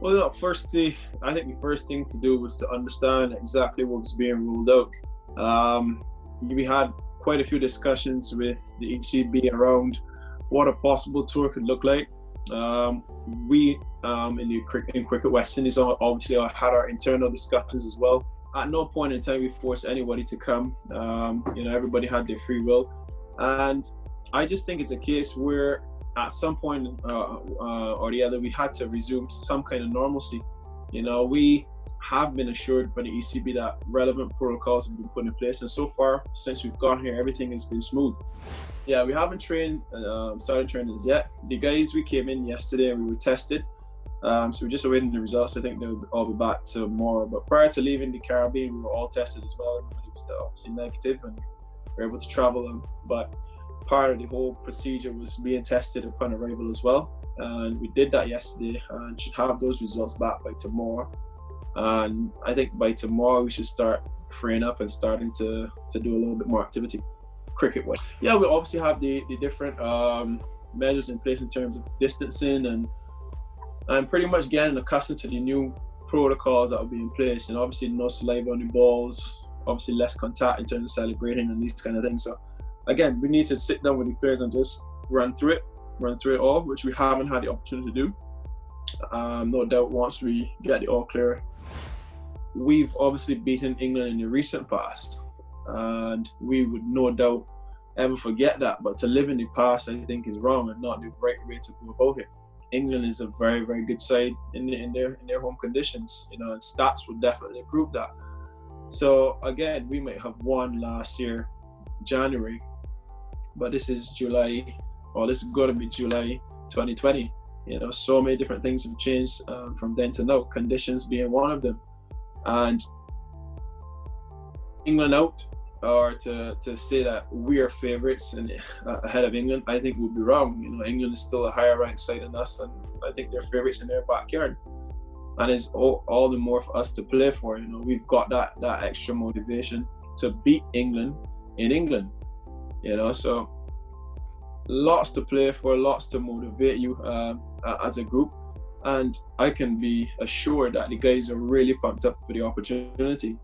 Well, look, firstly, I think the first thing to do was to understand exactly what was being ruled out. We had quite a few discussions with the ECB around what a possible tour could look like. We in Cricket West Indies obviously had our internal discussions as well. At no point in time we forced anybody to come. Everybody had their free will, and I just think it's a case where at some point or the other we had to resume some kind of normalcy. We have been assured by the ECB that relevant protocols have been put in place, and so far since we've gone here everything has been smooth. Yeah, we haven't started training as yet. The guys, we came in yesterday and we were tested, so we're just awaiting the results. I think they'll all be back tomorrow, but prior to leaving the Caribbean we were all tested as well. Everybody was obviously negative and we were able to travel, but part of the whole procedure was being tested upon arrival as well, and we did that yesterday and should have those results back by tomorrow. And I think by tomorrow we should start freeing up and starting to do a little bit more activity cricket-wise. Yeah, we obviously have the different measures in place in terms of distancing, and I'm pretty much getting accustomed to the new protocols that will be in place, and obviously no saliva on the balls, obviously less contact in terms of celebrating and these kind of things. So again, we need to sit down with the players and just run through it all, which we haven't had the opportunity to do. No doubt once we get the all clear. We've obviously beaten England in the recent past, and we would no doubt ever forget that, but to live in the past I think is wrong and not the right way to go about it. England is a very, very good side in their home conditions, and stats would definitely prove that. So again, we might have won last year, January, but this is July, or this is going to be July 2020. So many different things have changed from then to now, conditions being one of them. And England out, or to say that we are favourites and ahead of England, I think would be wrong. England is still a higher ranked side than us, and I think they're favourites in their backyard. And it's all the more for us to play for. We've got that extra motivation to beat England in England. So lots to play for, lots to motivate you as a group. And I can be assured that the guys are really pumped up for the opportunity.